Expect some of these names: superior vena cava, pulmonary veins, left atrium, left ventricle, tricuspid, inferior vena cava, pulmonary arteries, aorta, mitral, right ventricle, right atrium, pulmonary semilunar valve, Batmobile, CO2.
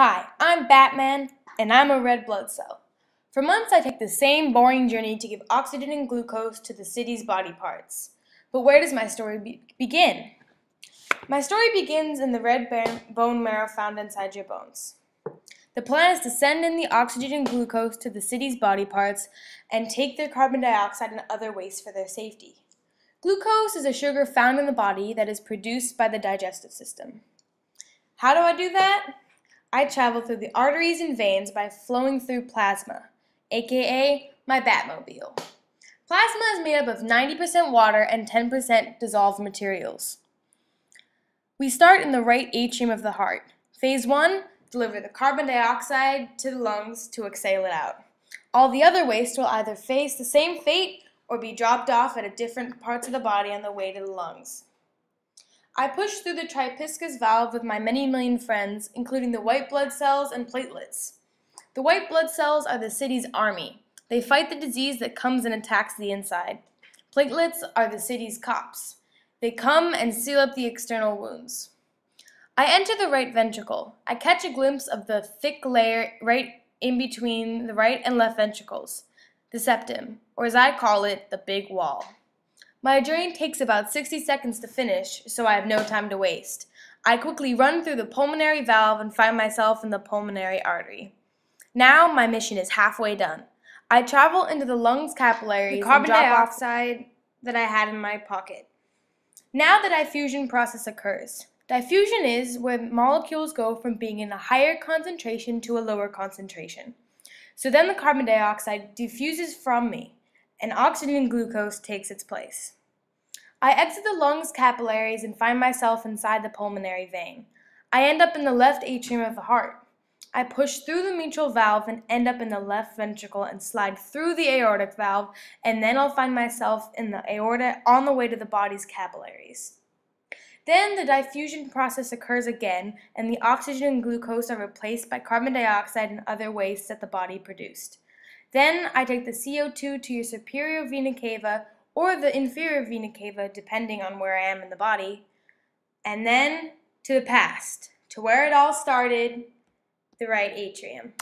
Hi, I'm Batman, and I'm a red blood cell. For months I take the same boring journey to give oxygen and glucose to the city's body parts. But where does my story begin? My story begins in the red bone marrow found inside your bones. The plan is to send in the oxygen and glucose to the city's body parts and take their carbon dioxide and other waste for their safety. Glucose is a sugar found in the body that is produced by the digestive system. How do I do that? I travel through the arteries and veins by flowing through plasma, aka my Batmobile. Plasma is made up of 90% water and 10% dissolved materials. We start in the right atrium of the heart. Phase 1, deliver the carbon dioxide to the lungs to exhale it out. All the other waste will either face the same fate or be dropped off at different parts of the body on the way to the lungs. I push through the tricuspid valve with my many million friends, including the white blood cells and platelets. The white blood cells are the city's army. They fight the disease that comes and attacks the inside. Platelets are the city's cops. They come and seal up the external wounds. I enter the right ventricle. I catch a glimpse of the thick layer right in between the right and left ventricles, the septum, or as I call it, the big wall. My journey takes about 60 seconds to finish, so I have no time to waste. I quickly run through the pulmonary valve and find myself in the pulmonary artery. Now my mission is halfway done. I travel into the lungs' capillaries and drop oxide that I had in my pocket. Now the diffusion process occurs. Diffusion is where molecules go from being in a higher concentration to a lower concentration. So then the carbon dioxide diffuses from me, and oxygen and glucose takes its place. I exit the lungs capillaries and find myself inside the pulmonary vein. I end up in the left atrium of the heart. I push through the mitral valve and end up in the left ventricle and slide through the aortic valve, and then I'll find myself in the aorta on the way to the body's capillaries. Then the diffusion process occurs again, and the oxygen and glucose are replaced by carbon dioxide and other wastes that the body produced. Then I take the CO2 to your superior vena cava or the inferior vena cava, depending on where I am in the body, and then to the past, to where it all started, the right atrium.